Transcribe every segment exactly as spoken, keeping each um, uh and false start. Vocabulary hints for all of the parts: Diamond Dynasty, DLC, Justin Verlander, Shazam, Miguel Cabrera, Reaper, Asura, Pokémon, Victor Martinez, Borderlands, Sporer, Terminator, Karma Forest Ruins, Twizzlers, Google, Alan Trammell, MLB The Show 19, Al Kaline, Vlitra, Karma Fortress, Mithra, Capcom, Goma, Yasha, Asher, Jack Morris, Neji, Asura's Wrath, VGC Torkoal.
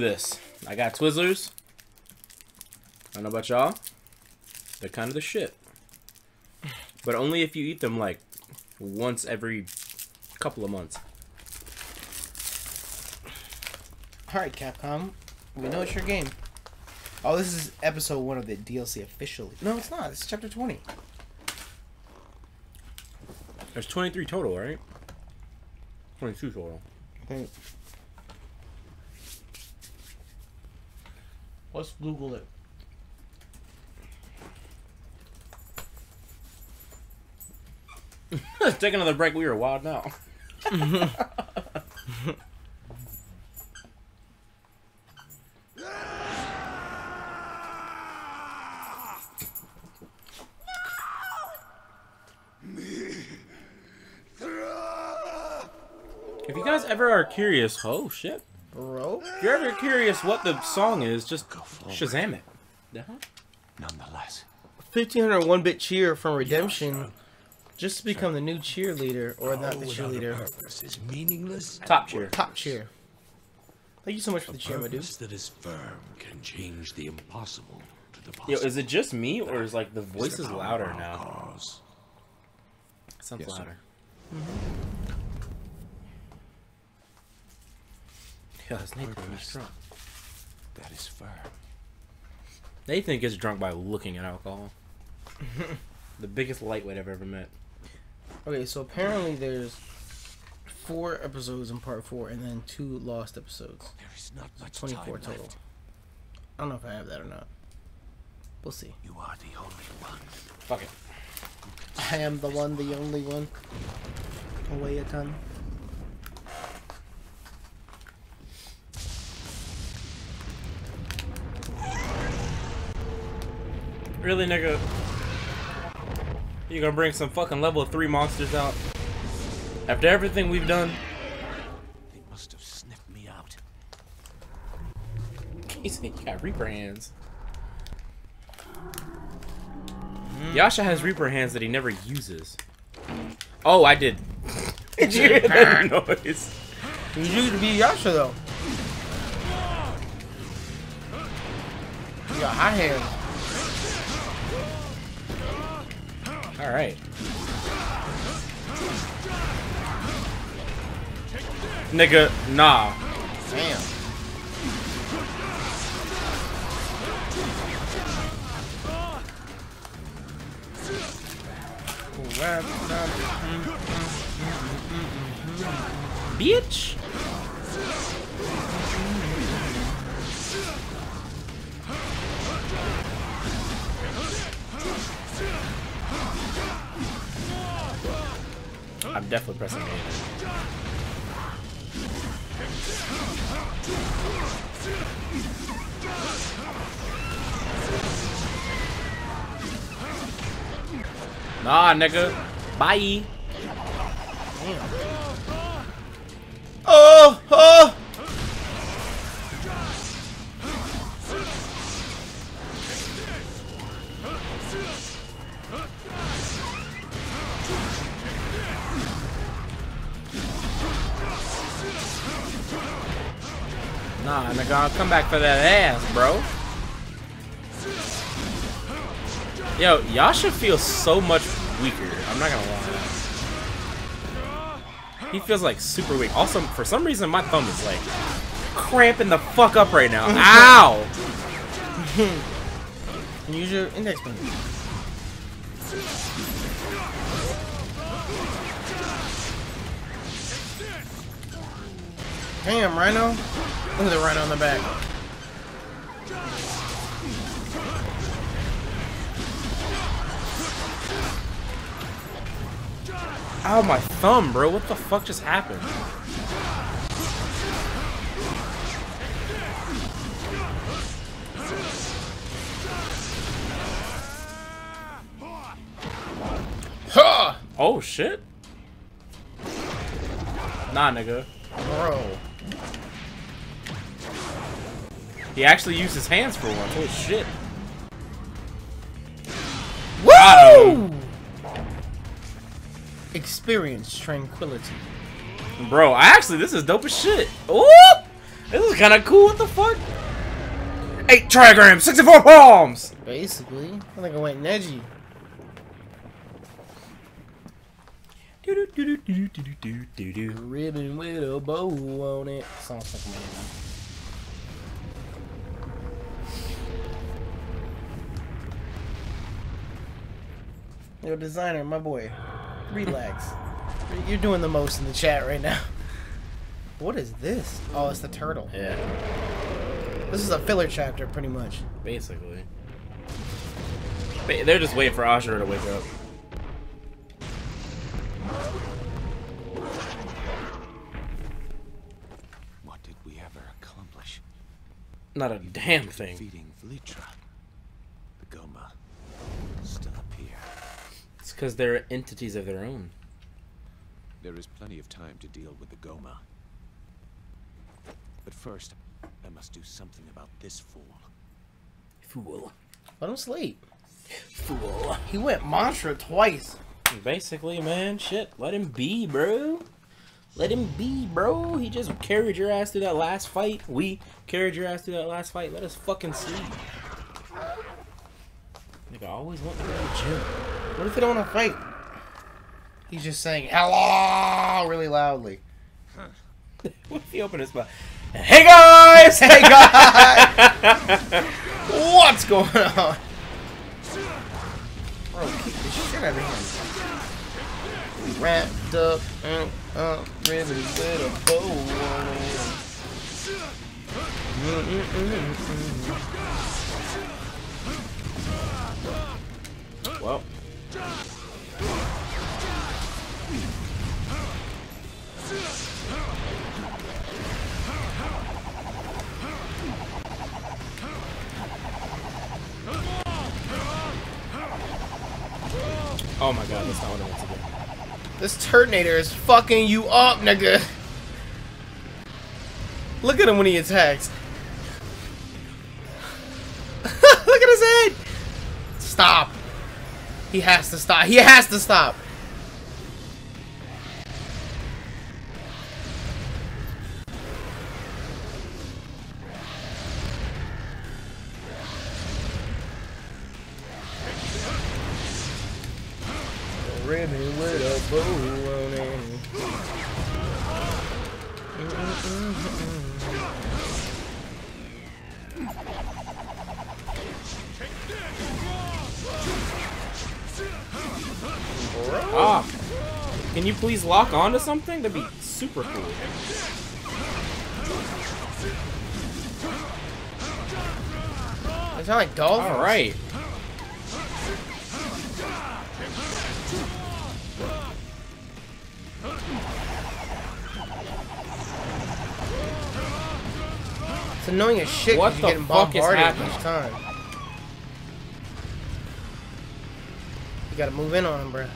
do this. I got Twizzlers. I don't know about y'all. They're kind of the shit. But only if you eat them like once every couple of months. Alright, Capcom. We know it's your game. Oh, this is episode one of the D L C officially. No, it's not. It's chapter twenty. There's twenty-three total, right? twenty-two total. I think. Let's Google it. Let's take another break. We are wild now. If you guys ever are curious, oh shit, bro. If you're ever curious what the song is, just go Shazam it. Uh-huh. Nonetheless, fifteen hundred one-bit cheer from Redemption. Just to become the new cheerleader, or no, not the cheerleader. Is meaningless. Top cheer. Top cheer. Thank you so much for the cheer, my dude. That is firm can change the impossible to the possible. Yo, is it just me, or is like the voice is louder now? It sounds yes, louder. Mm-hmm. Yo, it's Nathan is drunk. That is firm. Nathan gets drunk by looking at alcohol. The biggest lightweight I've ever met. Okay, so apparently there's four episodes in part four, and then two lost episodes. There is not much twenty-four time total. Left. I don't know if I have that or not. We'll see. You are the only one. Fuck it. I am the one, the only one. Away a ton. Really, nigga? You gonna bring some fucking level three monsters out? After everything we've done? They must have sniffed me out. You see, you got Reaper hands. Mm. Yasha has Reaper hands that he never uses. Oh, I did. Did you hear that noise? You used to be Yasha though. You got hot hands. All right. Nigga, nah. Damn. Bitch. I'm definitely pressing A. Nah, nigga. Bye. Oh, oh. Nah, nigga, I'll come back for that ass, bro. Yo, Yasha feels so much weaker. I'm not gonna lie. He feels like super weak. Also, for some reason, my thumb is like cramping the fuck up right now. Ow! And use your index finger. Damn, Rhino. Look at the Rhino on the back. Ow, my thumb, bro. What the fuck just happened? Huh! Oh, shit. Nah, nigga. Bro. He actually used his hands for once. Oh shit! Woo! Experience tranquility, bro. I actually, this is dope as shit. Ooh! This is kind of cool. What the fuck? Eight trigrams, sixty-four palms. Basically, I think I went Neji. Do do do do do do do do. Ribbon with a bow on it. Sounds like me. Yo, designer, my boy, relax. You're doing the most in the chat right now. What is this? Oh, it's the turtle. Yeah. This is a filler chapter, pretty much. Basically. They're just waiting for Asher to wake up. What did we ever accomplish? Not a damn thing. Defeating Vlitra, the Goma. Stop here. It's because they're entities of their own. There is plenty of time to deal with the Goma. But first, I must do something about this fool. Fool. Let him sleep. Fool. He went mantra twice. Basically, man, shit. Let him be, bro. Let him be, bro. He just carried your ass through that last fight. We carried your ass through that last fight. Let us fucking sleep. Nigga, I always want to go to the gym. What if they don't want to fight? He's just saying, hello, really loudly. Huh. What if he opened his mouth? Hey guys! Hey guys! What's going on? Bro, keep the shit out of him. Wrapped up and up, ribbon with a bow on it. Well. Oh my god, that's not what I want to do. This Terminator is fucking you up, nigga. Look at him when he attacks. Look at his head. Stop. He has to stop. He has to stop. Ah, can you please lock onto something? That'd be super cool. It's not like dolphins. All right. It's annoying as shit. What the fuck is happening? Each time. You gotta move in on him, bro.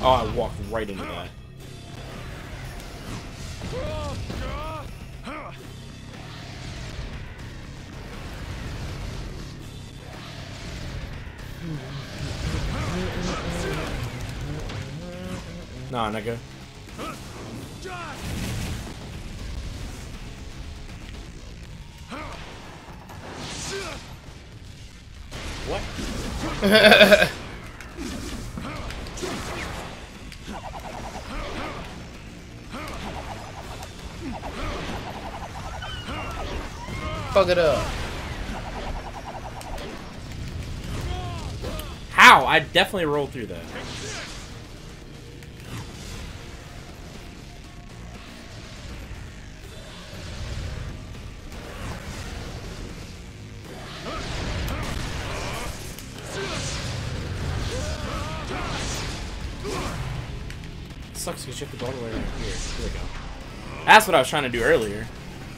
Oh, I walked right into that. Nah, nigga. What? Fuck it up. How? I definitely rolled through that. It sucks because you have to go all the way right here. Here we go. That's what I was trying to do earlier.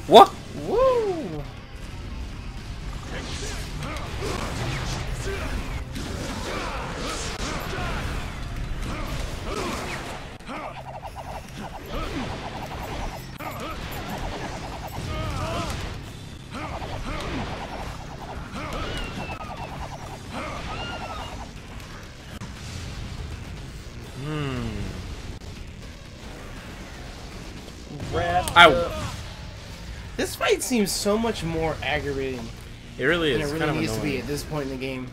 What? Woo! Ow. This fight seems so much more aggravating. It really is. It really kind of needs annoying. to be at this point in the game.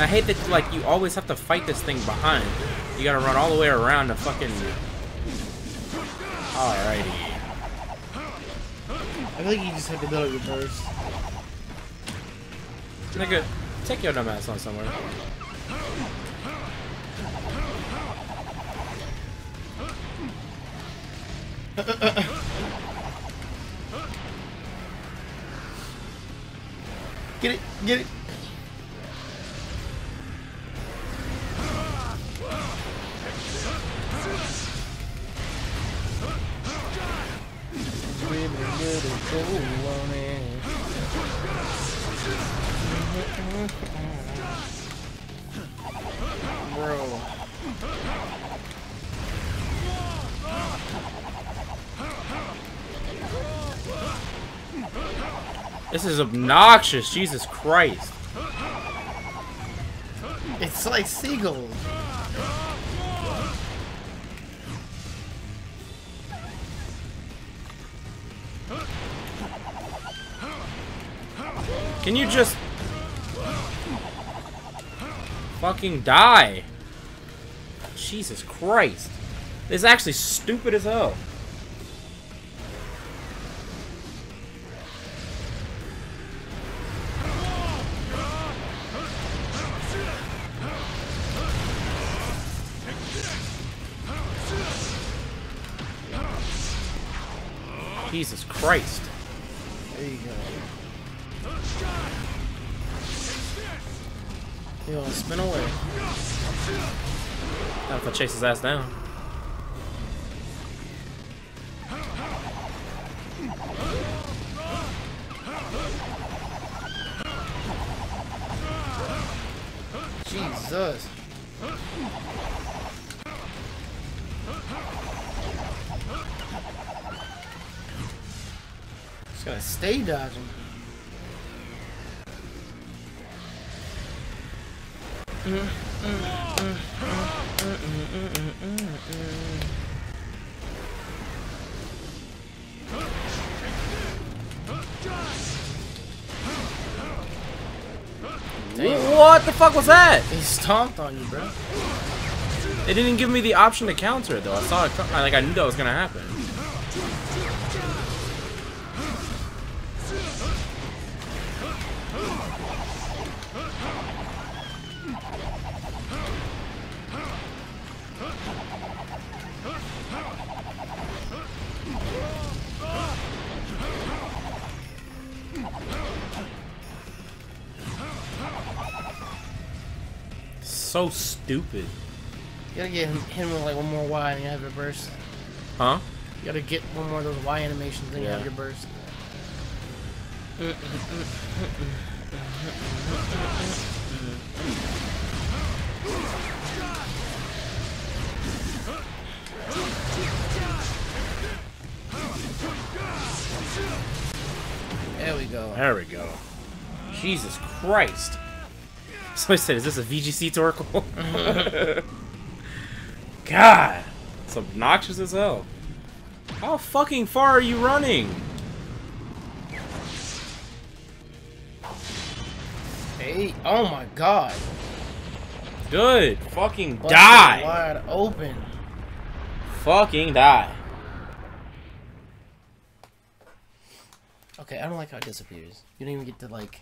I hate that, like, you always have to fight this thing behind. You gotta run all the way around to fucking... Alrighty. I feel like you just have to build your burst. Nigga, take your dumb ass on somewhere. Uh, uh, uh. Get it, get it. Bro. This is obnoxious, Jesus Christ. It's like seagulls. Can you just fucking die? Jesus Christ. This is actually stupid as hell. Jesus Christ. There you go. Yo, spin away. Not if I chase his ass down. Jesus. Just gotta stay dodging. What the fuck was that? He stomped on you, bro. It didn't give me the option to counter it though. I saw it come, like I knew that was gonna happen. So stupid. You gotta get him, him with like one more Y and you have your burst. Huh? You gotta get one more of those Y animations and yeah. you have your burst. There we go. There we go. Jesus Christ. So I said, is this a V G C Torkoal? God, it's obnoxious as hell. How fucking far are you running? Hey, oh my God. Good. Fucking, fucking die. Wide open. Fucking die. Okay, I don't like how it disappears. You don't even get to like...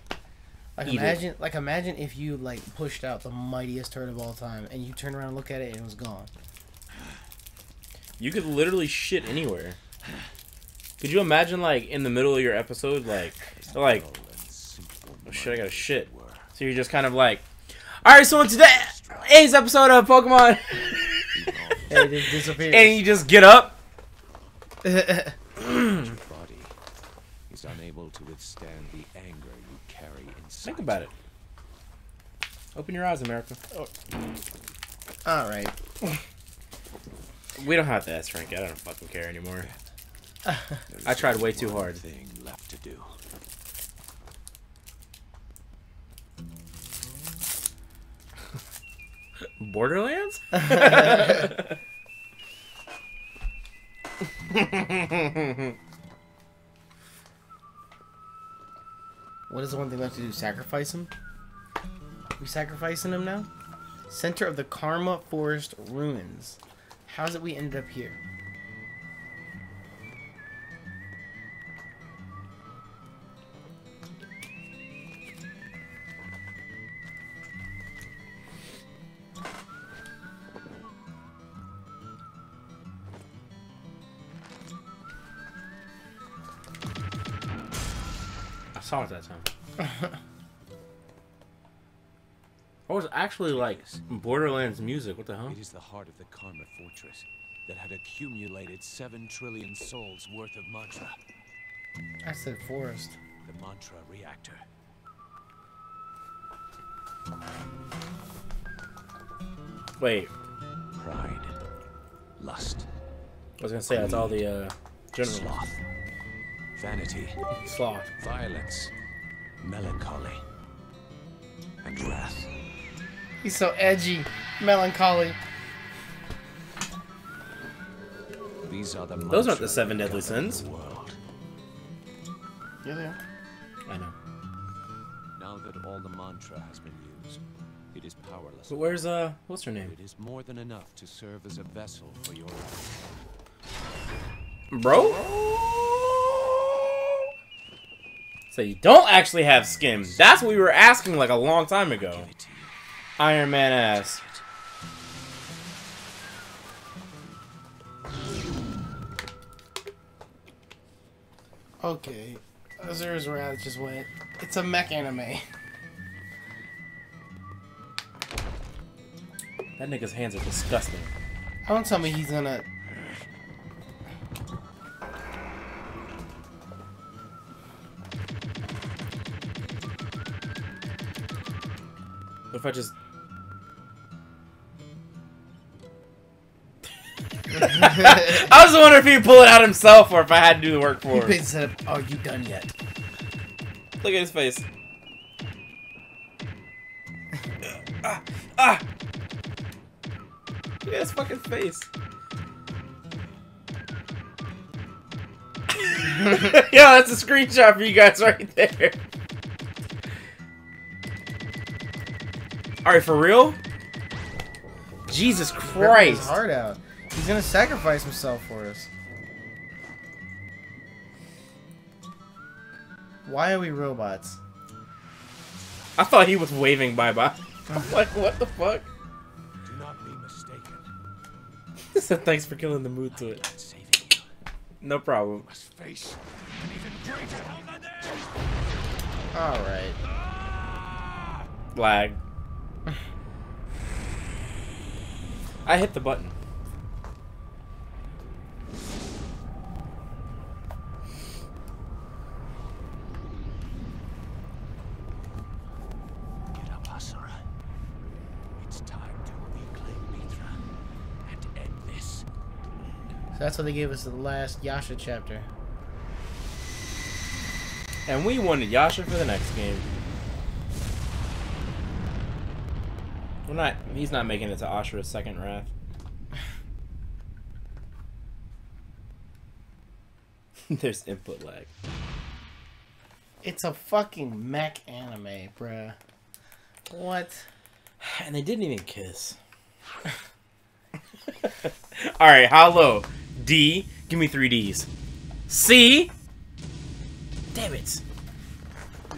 Like imagine, like imagine if you like pushed out the mightiest turd of all time, and you turn around and look at it, and it was gone. You could literally shit anywhere. Could you imagine, like in the middle of your episode, like, like, oh shit, I gotta shit. So you're just kind of like, all right, so in today's episode of Pokemon, and it just disappears, and you just get up. Unable to withstand the anger you carry inside. Think about it. Open your eyes, America. Oh. All right. We don't have to ask Frank. I don't fucking care anymore. I tried way too hard. Thing left to do. Borderlands? What is the one thing we have to do? Sacrifice him? We sacrificing him now? Center of the Karma Forest Ruins. How is it we ended up here? I saw it that time. Oh, it's actually like Borderlands music. What the hell? It is the heart of the Karma Fortress that had accumulated seven trillion souls worth of mantra. I said forest. The mantra reactor. Wait. Pride. Lust. I was gonna say that's all the uh general sloth. Vanity. Sloth. Violence. Melancholy. And wrath. He's so edgy, melancholy. These are the Those aren't the seven deadly sins. The world. Yeah, they are. I know. Now that all the mantra has been used, it is powerless. But where's uh, what's her name? It is more than enough to serve as a vessel for your life. Bro? So you don't actually have skin. That's what we were asking like a long time ago. Iron Man ass. Okay. Asura's Wrath just went. It's a mech anime. That nigga's hands are disgusting. Don't tell me he's gonna... What if I just... I was wondering if he'd pull it out himself or if I had to do the work for him. He said, are you done yet? Look at his face. ah, ah. Look at his fucking face. Yeah, that's a screenshot for you guys right there. Alright, for real? Jesus Christ! His heart out. He's gonna sacrifice himself for us. Why are we robots? I thought he was waving bye-bye. I'm like, what the fuck? Do not be mistaken. So thanks for killing the mood to it. No problem. Alright. Lag. I hit the button. Get up, Asura. It's time to reclaim Vlitra and end this. So that's how they gave us the last Yasha chapter. And we wanted Yasha for the next game. We're not, he's not making it to Asura's second wrath. There's input lag. It's a fucking mech anime, bruh. What? And they didn't even kiss. Alright, how low? D. Give me three Ds. C. Damn it.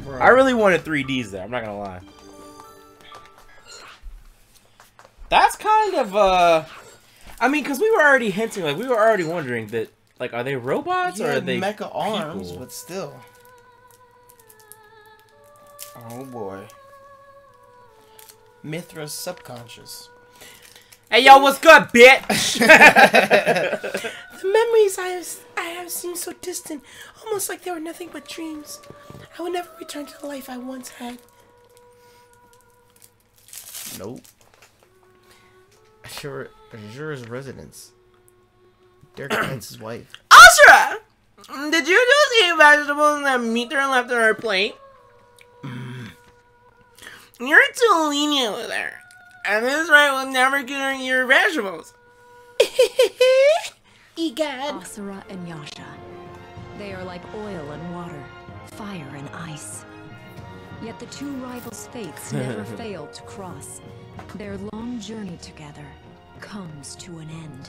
Bro. I really wanted three Ds there, I'm not gonna lie. That's kind of, uh... I mean, because we were already hinting, like, we were already wondering that, like, are they robots, yeah, or are they mecha arms, people? But still. Oh, boy. Mithra's subconscious. Hey, yo, what's good, bitch? The memories I have, I have seem so distant, almost like they were nothing but dreams. I will never return to the life I once had. Nope. Azura's residence. Derek finds his wife. Asura! Did you just eat vegetables that Mithra left on her plate? Mm. You're too lenient with her. And this right will never get your vegetables. Egad. Asura and Yasha. They are like oil and water, fire and ice. Yet the two rivals' fates never failed to cross. Their long journey together comes to an end.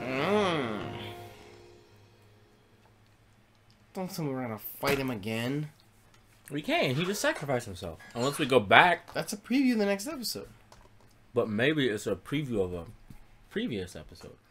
Mm. Don't think we're gonna fight him again. We can. He just sacrificed himself. Unless we go back. That's a preview of the next episode. But maybe it's a preview of a previous episode.